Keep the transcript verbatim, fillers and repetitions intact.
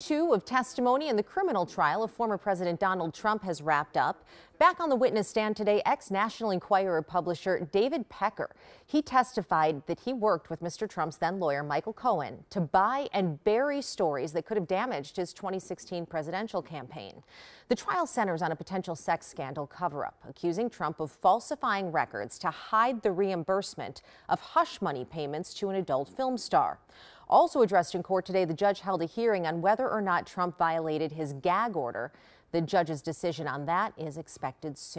Two of testimony in the criminal trial of former President Donald Trump has wrapped up. Back on the witness stand today, ex-National Enquirer publisher David Pecker. He testified that he worked with Mister Trump's then lawyer Michael Cohen to buy and bury stories that could have damaged his twenty sixteen presidential campaign. The trial centers on a potential sex scandal cover-up, accusing Trump of falsifying records to hide the reimbursement of hush money payments to an adult film star. Also addressed in court today, the judge held a hearing on whether or not Trump violated his gag order. The judge's decision on that is expected soon.